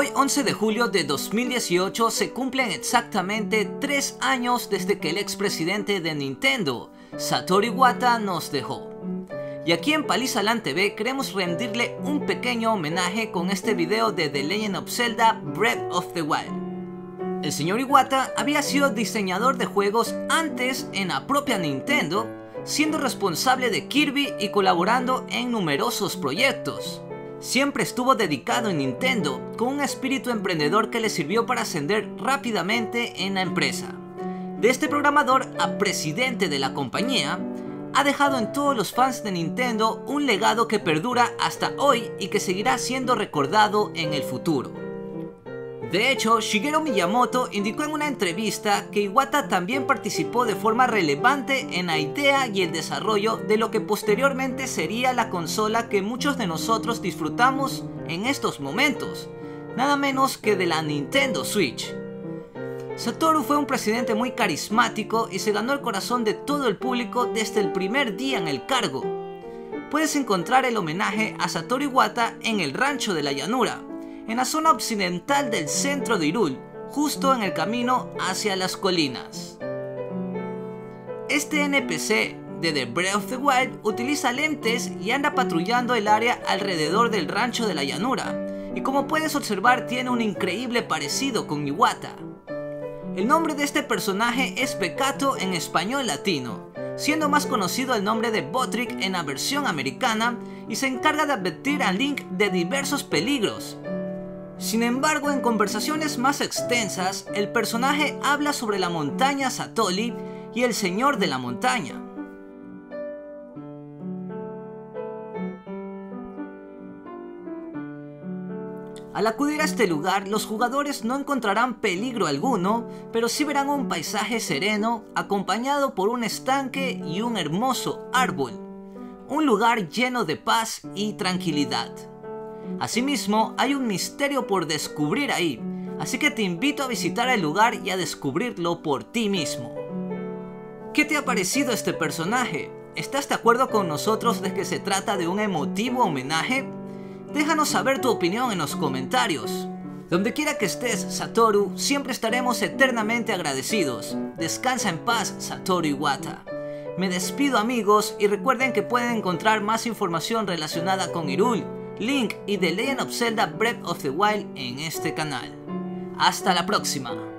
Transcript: Hoy 11 de julio de 2018 se cumplen exactamente 3 años desde que el expresidente de Nintendo, Satoru Iwata, nos dejó. Y aquí en Paliza Land TV queremos rendirle un pequeño homenaje con este video de The Legend of Zelda Breath of the Wild. El señor Iwata había sido diseñador de juegos antes en la propia Nintendo, siendo responsable de Kirby y colaborando en numerosos proyectos. Siempre estuvo dedicado en Nintendo, con un espíritu emprendedor que le sirvió para ascender rápidamente en la empresa. De este programador a presidente de la compañía, ha dejado en todos los fans de Nintendo un legado que perdura hasta hoy y que seguirá siendo recordado en el futuro. De hecho, Shigeru Miyamoto indicó en una entrevista que Iwata también participó de forma relevante en la idea y el desarrollo de lo que posteriormente sería la consola que muchos de nosotros disfrutamos en estos momentos, nada menos que de la Nintendo Switch. Satoru fue un presidente muy carismático y se ganó el corazón de todo el público desde el primer día en el cargo. Puedes encontrar el homenaje a Satoru Iwata en el Rancho de la Llanura, en la zona occidental del centro de Hyrule, justo en el camino hacia las colinas. Este NPC de The Breath of the Wild utiliza lentes y anda patrullando el área alrededor del Rancho de la Llanura, y como puedes observar tiene un increíble parecido con Iwata. El nombre de este personaje es Pecato en español latino, siendo más conocido el nombre de Botrick en la versión americana, y se encarga de advertir a Link de diversos peligros. Sin embargo, en conversaciones más extensas, el personaje habla sobre la montaña Satori y el señor de la montaña. Al acudir a este lugar, los jugadores no encontrarán peligro alguno, pero sí verán un paisaje sereno acompañado por un estanque y un hermoso árbol. Un lugar lleno de paz y tranquilidad. Asimismo, hay un misterio por descubrir ahí, así que te invito a visitar el lugar y a descubrirlo por ti mismo. ¿Qué te ha parecido este personaje? ¿Estás de acuerdo con nosotros de que se trata de un emotivo homenaje? Déjanos saber tu opinión en los comentarios. Donde quiera que estés, Satoru, siempre estaremos eternamente agradecidos. Descansa en paz, Satoru Iwata. Me despido, amigos, y recuerden que pueden encontrar más información relacionada con Hyrule, Link y The Legend of Zelda Breath of the Wild en este canal. Hasta la próxima.